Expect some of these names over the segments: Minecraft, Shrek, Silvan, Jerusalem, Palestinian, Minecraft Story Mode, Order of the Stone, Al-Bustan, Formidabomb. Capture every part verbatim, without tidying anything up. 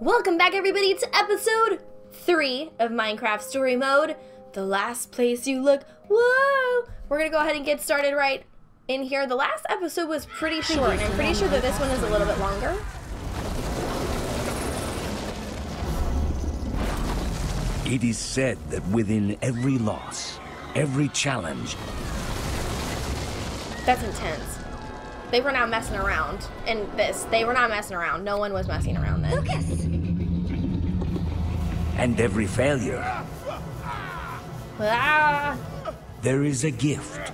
Welcome back, everybody, to episode three of Minecraft Story Mode, the last place you look. Whoa! We're gonna go ahead and get started right in here. The last episode was pretty short, and I'm pretty sure that this one is a little bit longer. It is said that within every loss, every challenge... That's intense. They were not messing around in this. They were not messing around. No one was messing around then. Lucas! And every failure... Ah. There is a gift.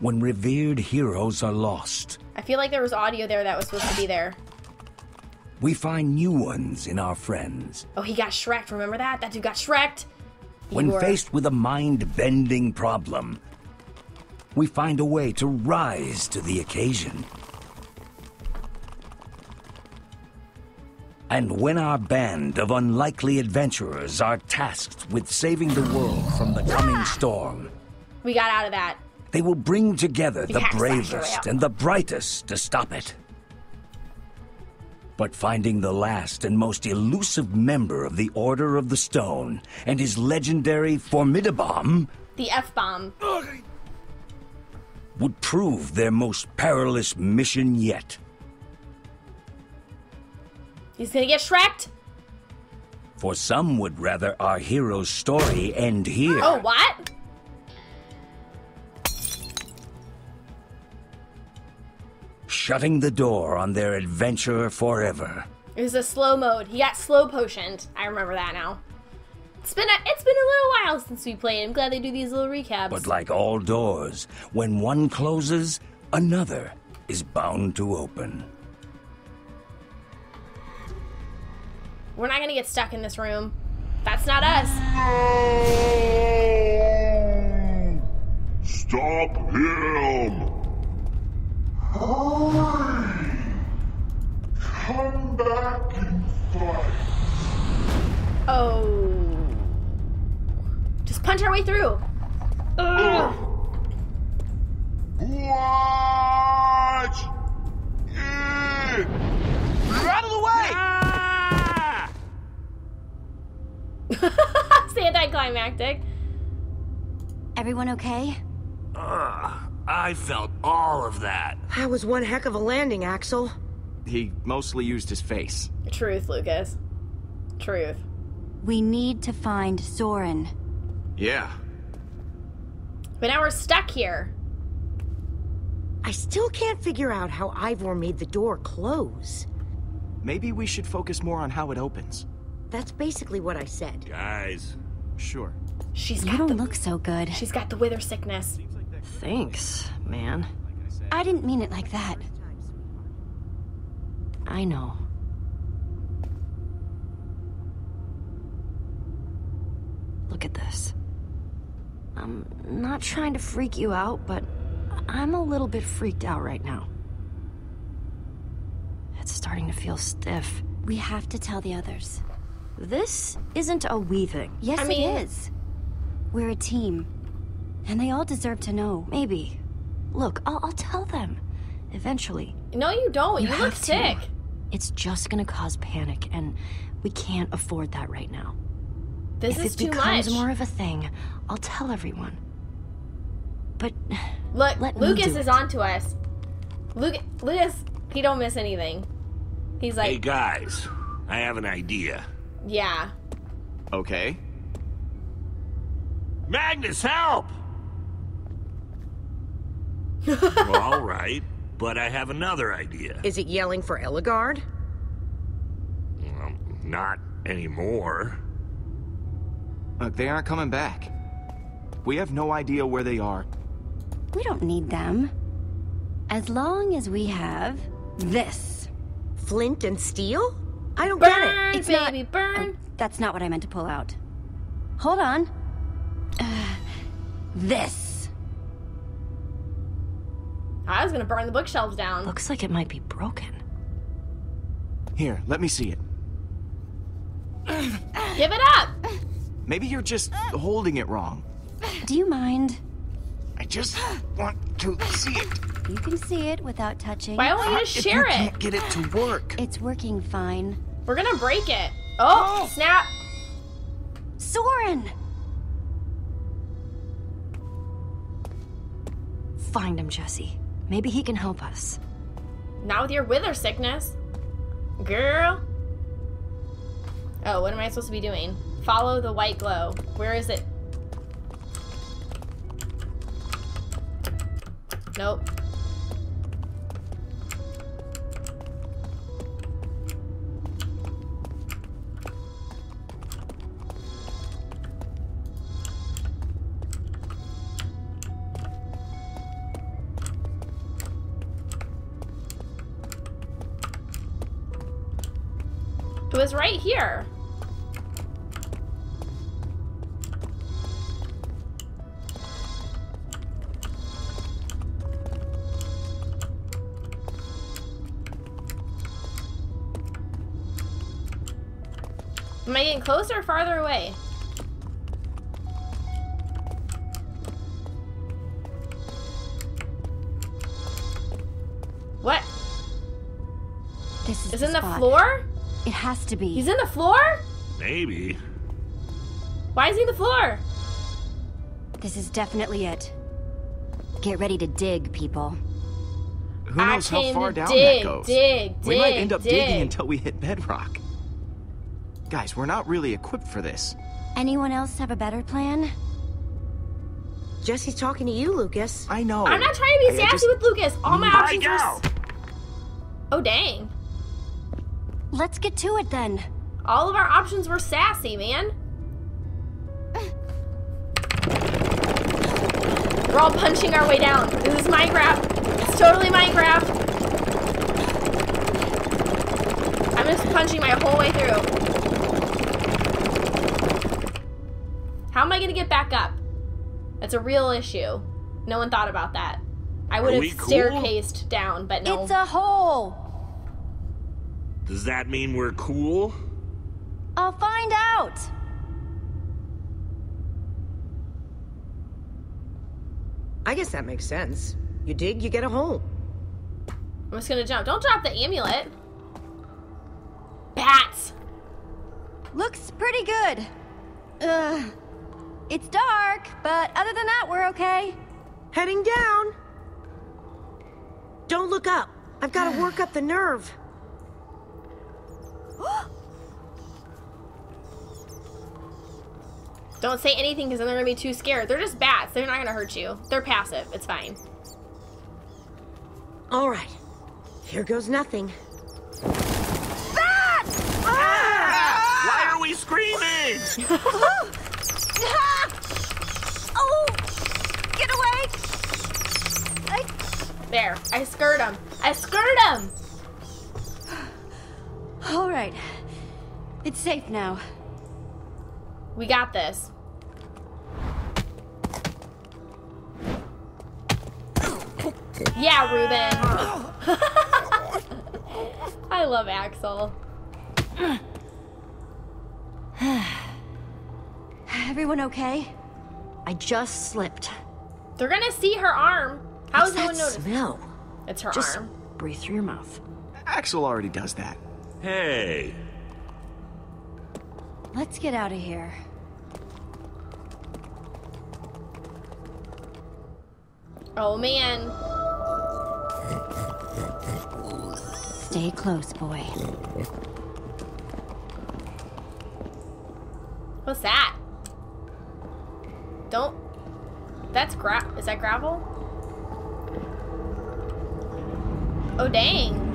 When revered heroes are lost... I feel like there was audio there that was supposed to be there. We find new ones in our friends. Oh, he got Shrek'd, remember that? That dude got Shrek'd. When were... faced with a mind-bending problem, we find a way to rise to the occasion. And when our band of unlikely adventurers are tasked with saving the world from the coming ah! storm... We got out of that. They will bring together the bravest and the brightest to stop it. But finding the last and most elusive member of the Order of the Stone and his legendary Formidabomb... The F-bomb. ...would prove their most perilous mission yet. He's gonna get Shrek'd? For some would rather our hero's story end here. Oh, what? Shutting the door on their adventure forever. It was a slow mode. He got slow potioned. I remember that now. It's been a, it's been a little while since we played. I'm glad they do these little recaps. But like all doors, when one closes, another is bound to open. We're not gonna get stuck in this room. That's not us. Stop him! Hurry! Come back and fight! Oh. Just punch our way through! Uh. Watch it! You're out of the way! Ah! It's anticlimactic. Everyone okay? Uh. I felt all of that. That was one heck of a landing, Axel. He mostly used his face. Truth, Lucas. Truth. We need to find Soren. Yeah. But now we're stuck here. I still can't figure out how Ivor made the door close. Maybe we should focus more on how it opens. That's basically what I said. Guys. Sure. She's got you don't the... look so good. She's got the wither sickness. Thanks, man. I didn't mean it like that. I know. Look at this. I'm not trying to freak you out, but I'm a little bit freaked out right now. It's starting to feel stiff. We have to tell the others. This isn't a we thing. Yes, I mean... it is. We're a team. And they all deserve to know. Maybe. Look, I'll, I'll tell them. Eventually. No, you don't. You, you look sick. To. It's just gonna cause panic, and we can't afford that right now. This if is too much. If it becomes more of a thing, I'll tell everyone. But look, let Lucas is on to us. Luke, Lucas, he don't miss anything. He's like, hey guys, I have an idea. Yeah. Okay. Magnus, help! Well, all right, but I have another idea. Is it yelling for Eligard? Well, not anymore. Look, they aren't coming back. We have no idea where they are. We don't need them. As long as we have this. Flint and steel? I don't burn, get it. It's baby, not, burn. Uh, that's not what I meant to pull out. Hold on. Uh, this. I was gonna burn the bookshelves down. Looks like it might be broken. Here, let me see it. Give it up! Maybe you're just holding it wrong. Do you mind? I just want to see it. You can see it without touching. Why don't you just share it? I can't get it to work. It's working fine. We're gonna break it. Oh, oh. Snap. Soren! Find him, Jesse. Maybe he can help us. Not with your wither sickness. Girl. Oh, what am I supposed to be doing? Follow the white glow. Where is it? Nope. It was right here. Am I getting closer or farther away? What? This is, is in the floor? It has to be. He's in the floor? Maybe. Why is he in the floor? This is definitely it. Get ready to dig, people. Who knows how far down that goes? Dig, dig, we might end up digging until we hit bedrock. Guys, we're not really equipped for this. Anyone else have a better plan? Jesse's talking to you, Lucas. I know. I'm not trying to be I, sassy I just, with Lucas. All my options are... Oh, dang. Let's get to it then. All of our options were sassy, man. We're all punching our way down. This is Minecraft. It's totally Minecraft. I'm just punching my whole way through. How am I gonna get back up? That's a real issue. No one thought about that. I would have staircased cool? down, but no. It's a hole. Does that mean we're cool? I'll find out! I guess that makes sense. You dig, you get a hole. I'm just gonna jump. Don't drop the amulet. Bats! Looks pretty good. Ugh. It's dark, but other than that, we're okay. Heading down. Don't look up. I've gotta work up the nerve. Don't say anything because then they're gonna be too scared. They're just bats. They're not gonna hurt you. They're passive. It's fine. All right. Here goes nothing. Bats! Ah! Ah! Why are we screaming? Oh! Get away! I... There. I scared them. I scared them. All right. It's safe now. We got this. Yeah, Reuben. I love Axel. Everyone okay? I just slipped. They're gonna see her arm. How is no one noticed? Smell? It's her arm. Just breathe through your mouth. Axel already does that. Hey. Let's get out of here. Oh, man. Stay close, boy. What's that? Don't... That's gra... Is that gravel? Oh, dang.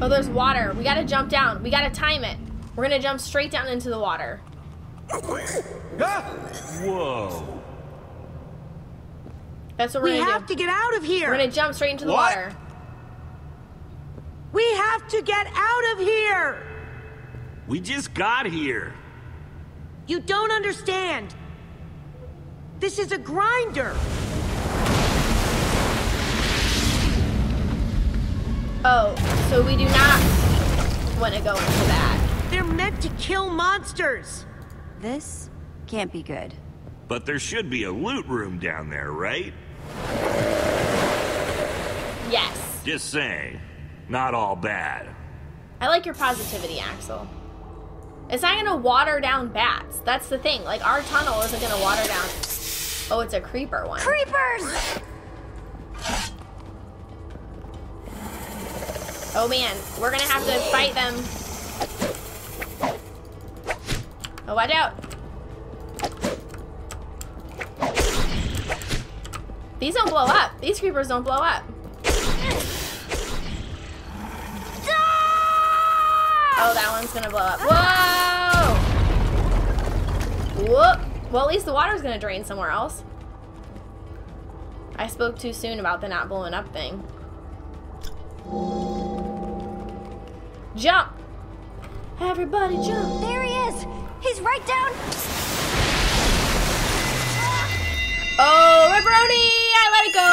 Oh, there's water. We gotta jump down. We gotta time it. We're gonna jump straight down into the water. Ah! Whoa. That's what we're we gonna do. We have to get out of here. We're gonna jump straight into the what? water. We have to get out of here. We just got here. You don't understand. This is a grinder. Oh, so we do not want to go into that. They're meant to kill monsters. This can't be good. But there should be a loot room down there, right? Yes. Just saying. Not all bad. I like your positivity, Axel. It's not gonna water down bats. That's the thing. Like, our tunnel isn't gonna water down... Oh, it's a creeper one. Creepers! Oh, man. We're gonna have to fight them. Oh, watch out. These don't blow up. These creepers don't blow up. Oh, that one's gonna blow up. Whoa! Whoop. Well, at least the water's gonna drain somewhere else. I spoke too soon about the not blowing up thing. Jump! Everybody jump! There he is! He's right down! Oh, Ripperoni! I let it go!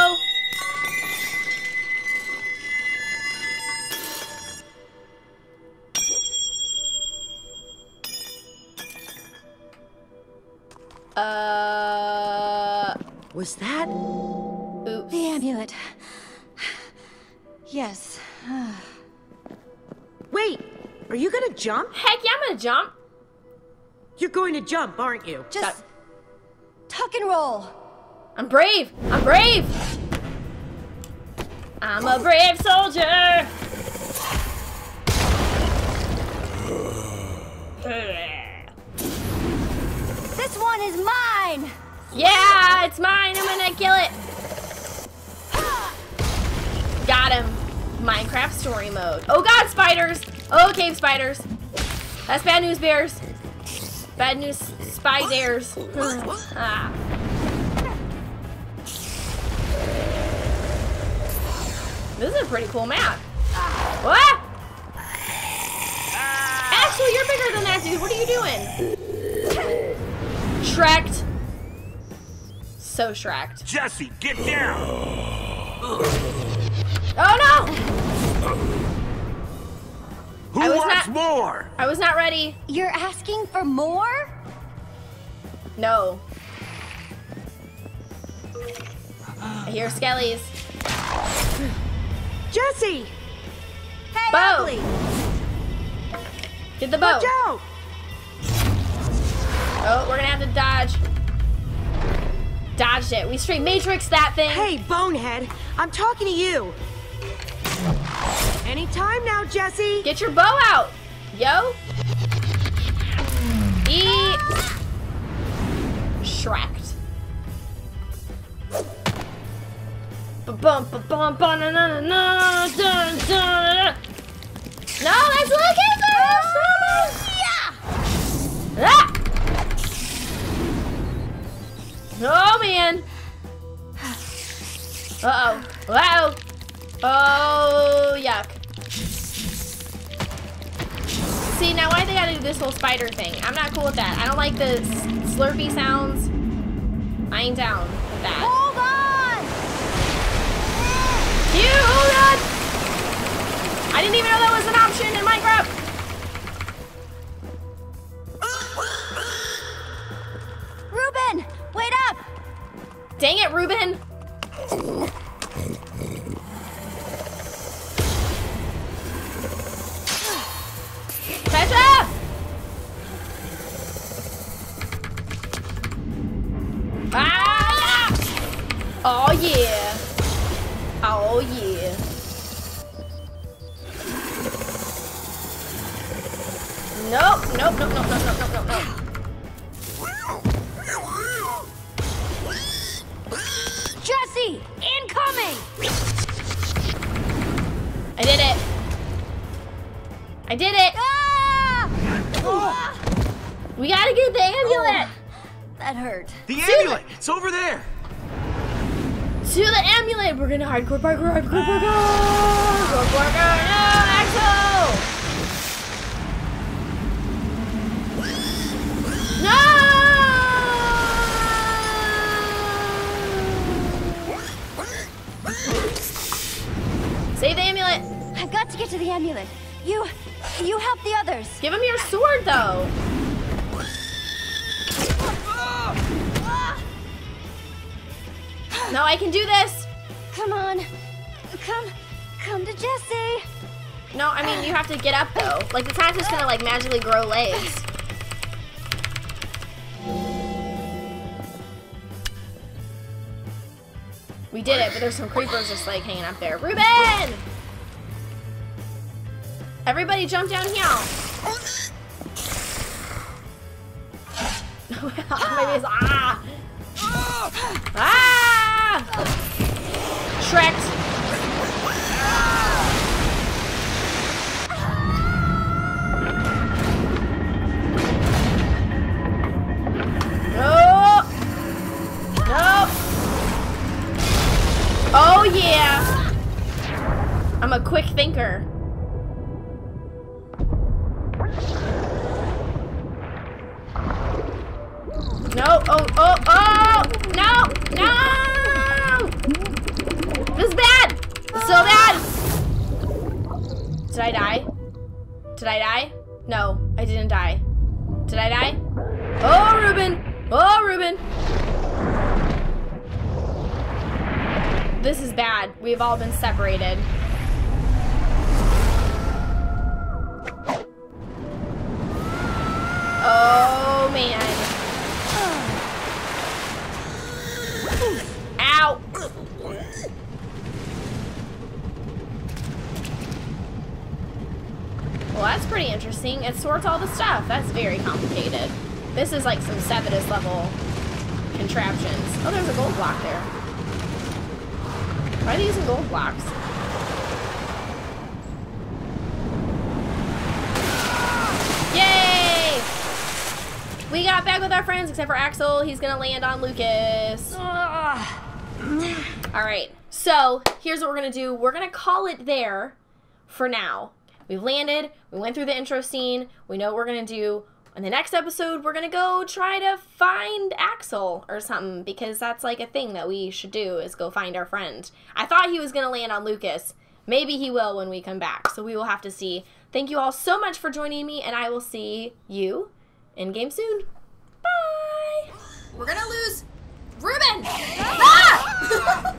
Uh... Was that? Oops. The amulet. Yes. Wait, are you gonna jump? Heck yeah, I'm gonna jump. You're going to jump, aren't you? Just... Stop. Tuck and roll. I'm brave. I'm brave. I'm a brave soldier. This one is mine. Yeah, it's mine. I'm gonna kill it. Got him. Minecraft story mode. Oh god, spiders! Oh, cave spiders. That's bad news, bears. Bad news, spy dares. Ah. This is a pretty cool map. What? Axel, you're bigger than that, dude. What are you doing? Shrek'd. So Shrek'd. Jesse, get down! Oh no! Who wants not, more? I was not ready. You're asking for more? No. I hear skellies. Jesse! Hey, bow! Emily. Get the bow. Watch out! Oh, we're gonna have to dodge. Dodged it. We straight matrixed that thing. Hey, bonehead, I'm talking to you. Any time now, Jesse. Get your bow out, yo. Eat. Shrek'd. Ba-bum, ba-bum, ba-na-na-na-na, dun-dun-na-na. No, let's look at this. Yeah. Ah. Oh man. Uh oh. Wow. Oh, yuck. See, now why they gotta do this whole spider thing? I'm not cool with that. I don't like the slurpy sounds. I ain't down with that. Hold on! You, hold on! I didn't even know that was an option in Minecraft! Reuben, wait up! Dang it, Reuben! Catch up! Ah! Oh yeah! Oh yeah! Nope! Nope! Nope! Nope! Nope! Nope! Nope! Nope! Jesse, incoming! I did it! I did it! Ah! Oh. We gotta get the amulet! Oh, that hurt. The amulet! The, it's over there! To the amulet! We're gonna hardcore parkour, hardcore parkour! Hardcore parkour! No, Axel! No! Save the amulet! I've got to get to the amulet. You... You help the others. Give him your sword, though. Ah! Ah! No, I can do this. Come on. Come. Come to Jesse. No, I mean, you have to get up, though. Like, it's not just gonna, like, magically grow legs. We did it, but there's some creepers just, like, hanging up there. Reuben! Everybody jump down here. Maybe it's, ah! Ah! Shrek! Oh, yeah! I'm a quick thinker. No, oh, oh, oh! No! No! This is bad! It's so bad! Did I die? Did I die? No, I didn't die. Did I die? Oh, Reuben! Oh, Reuben! This is bad. We've all been separated. Oh, man. Ow. Well, that's pretty interesting. It sorts all the stuff. That's very complicated. This is like some Cevitas level contraptions. Oh, there's a gold block there. Why are they using gold blocks? Yay! We got back with our friends, except for Axel. He's gonna land on Lucas. Alright, so here's what we're gonna do. We're gonna call it there for now. We've landed, we went through the intro scene, we know what we're gonna do. In the next episode, we're gonna go try to find Axel or something, because that's like a thing that we should do, is go find our friend. I thought he was gonna land on Lucas. Maybe he will when we come back, so we will have to see. Thank you all so much for joining me, and I will see you in game soon. Bye! We're gonna lose Reuben! Ah!